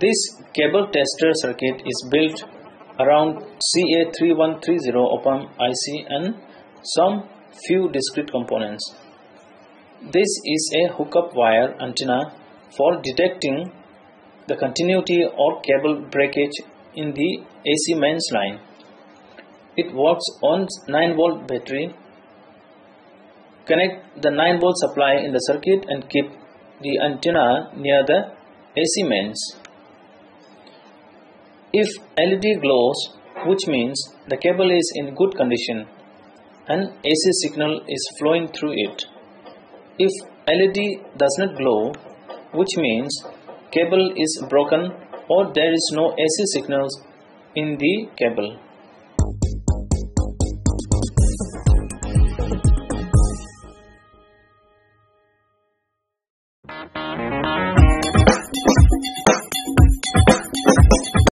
This cable tester circuit is built around CA3130 op-amp IC and some few discrete components. This is a hookup wire antenna for detecting the continuity or cable breakage in the AC mains line. It works on 9-volt battery. Connect the 9-volt supply in the circuit and keep the antenna near the AC mains. If LED glows, which means the cable is in good condition and AC signal is flowing through it. If LED does not glow, which means cable is broken or there is no AC signals in the cable.